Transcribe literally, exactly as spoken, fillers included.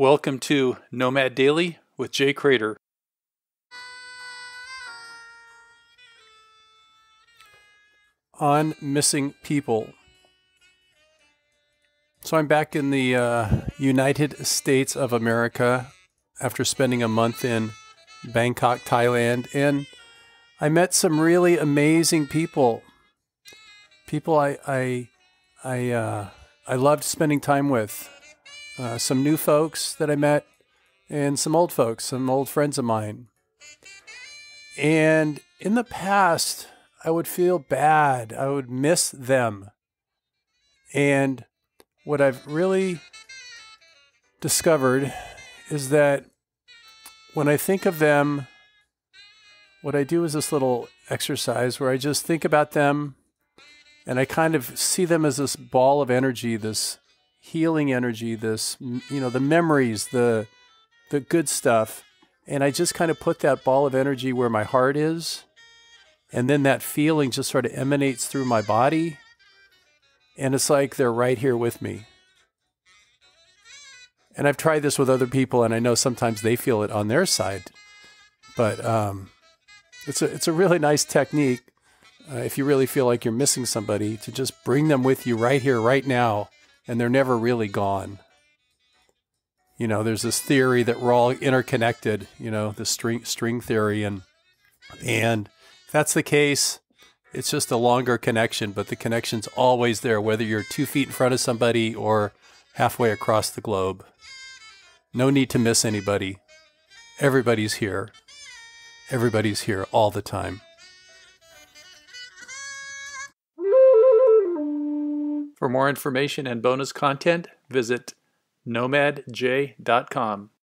Welcome to Nomad Daily with Jay Cradeur. On missing people. So I'm back in the uh, United States of America after spending a month in Bangkok, Thailand, and I met some really amazing people. People I I I uh, I loved spending time with. Uh, some new folks that I met, and some old folks, some old friends of mine. And in the past, I would feel bad. I would miss them. And what I've really discovered is that when I think of them, what I do is this little exercise where I just think about them, and I kind of see them as this ball of energy, this healing energy, this, you know, the memories, the, the good stuff. And I just kind of put that ball of energy where my heart is. And then that feeling just sort of emanates through my body. And it's like they're right here with me. And I've tried this with other people, and I know sometimes they feel it on their side. But um, it's, a, it's a really nice technique uh, if you really feel like you're missing somebody, to just bring them with you right here, right now. And they're never really gone. You know, there's this theory that we're all interconnected, you know, the string string theory. And, and if that's the case, it's just a longer connection, but the connection's always there, whether you're two feet in front of somebody or halfway across the globe. No need to miss anybody. Everybody's here. Everybody's here all the time. For more information and bonus content, visit nomad jay dot com.